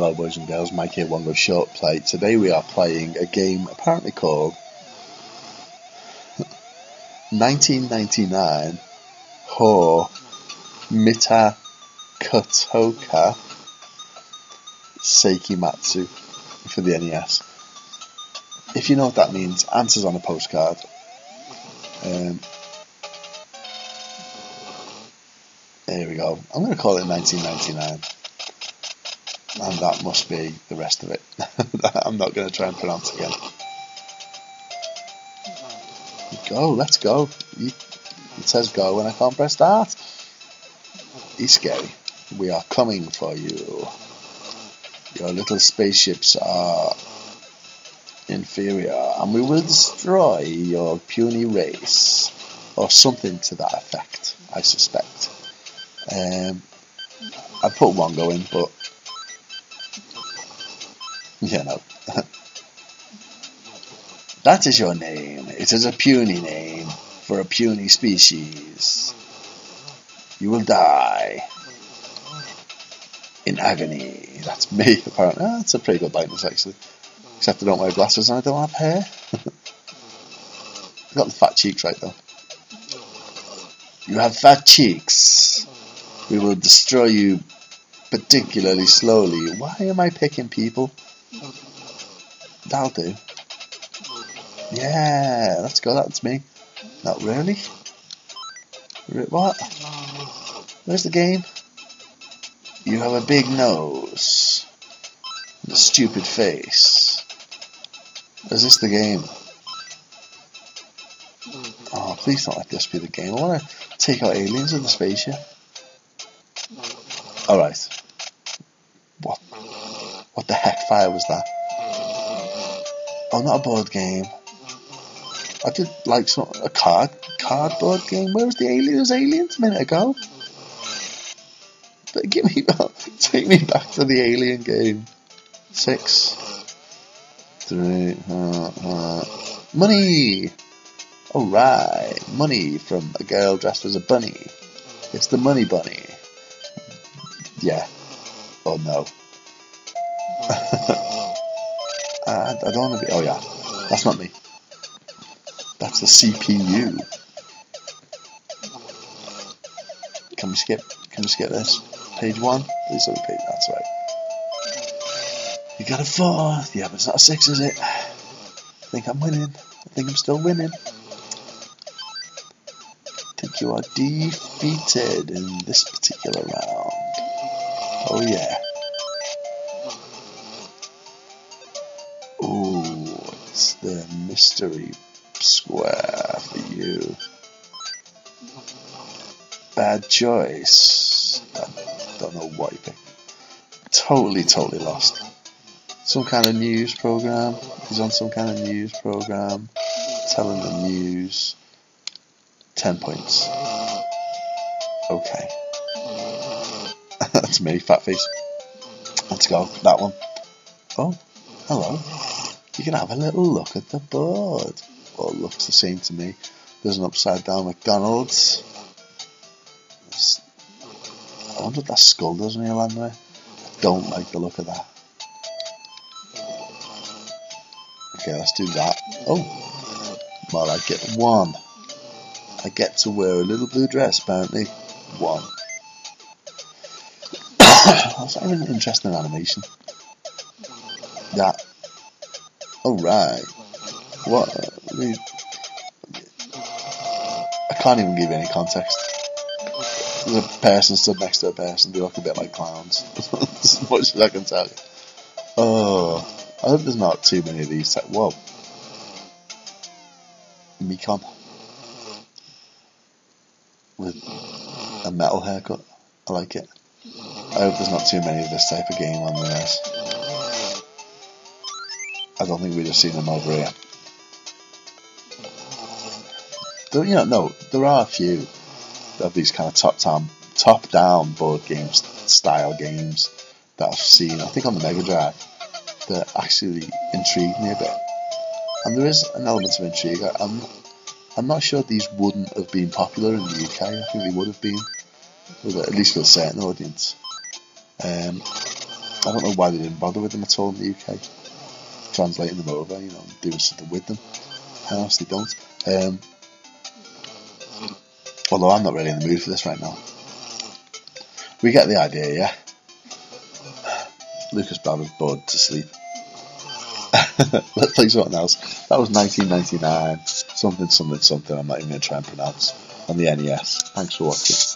Hello boys and girls, Mike here, Wongo Short Play. Today we are playing a game apparently called 1999 Ho Mitakotoka Seikimatsu for the NES. If you know what that means, answers on a postcard. There we go. I'm going to call it 1999. And that must be the rest of it. I'm not going to try and pronounce again. Go, let's go. It says go and I can't press start. He's scary. We are coming for you. Your little spaceships are inferior, and we will destroy your puny race, or something to that effect, I suspect. I put Wongo in, but yeah, no. That is your name. It is a puny name for a puny species. You will die in agony. That's me, apparently. Oh, that's a pretty good likeness, actually. Except I don't wear glasses and I don't have hair. I got the fat cheeks right, though. You have fat cheeks. We will destroy you particularly slowly. Why am I picking people? That'll do. Yeah, let's go, that's me. Not really? What? Where's the game? You have a big nose and a stupid face. Is this the game? Oh, please don't let this be the game. I want to take out aliens in the spaceship. Alright. What the heck fire was that? Oh, not a board game. I did like a cardboard game. Where was the alien? There was aliens a minute ago. But take me back to the alien game. 6, 3, money. Alright, money from a girl dressed as a bunny. It's the money bunny. Yeah. Oh no. I don't want to be. Oh yeah, that's not me. That's the CPU. Can we skip this? Page 1. Please don't repeat. That's right. You got a 4. Yeah, but it's not a 6, is it? I think I'm winning. I think I'm still winning. I think you are defeated in this particular round. Oh yeah. Ooh, it's the mystery square for you. Bad choice. I don't know why you picked. Totally lost. Some kind of news program. He's on some kind of news program. Telling the news. 10 points. Okay. That's me, fat face. Let's go. That one. Oh, hello. You can have a little look at the board. Well, it looks the same to me. There's an upside down McDonald's. I wonder if that skull does near land there. I don't like the look of that. Okay, let's do that. Oh, well, I get 1. I get to wear a little blue dress, apparently. 1. That's not even an interesting animation. That. Alright. What? I can't even give any context. There's a person stood next to a person. They look a bit like clowns. As much as I can tell you. Oh. I hope there's not too many of these. Whoa. Mekon. With a metal haircut. I like it. I hope there's not too many of this type of game on the NES. I don't think we'd have seen them over here. Don't you know? No, there are a few of these kind of top-down board games, style games that I've seen. I think on the Mega Drive that actually intrigued me a bit. And there is an element of intrigue. I'm not sure these wouldn't have been popular in the UK. I think they would have been, at least for a certain audience. I don't know why they didn't bother with them at all in the UK, translating them over, you know, doing something with them. I honestly don't. Although I'm not really in the mood for this right now. We get the idea, yeah? Lucas Bradley's bored to sleep. Let's play something else. That was 1999. Something, something, something. I'm not even going to try and pronounce. On the NES. Thanks for watching.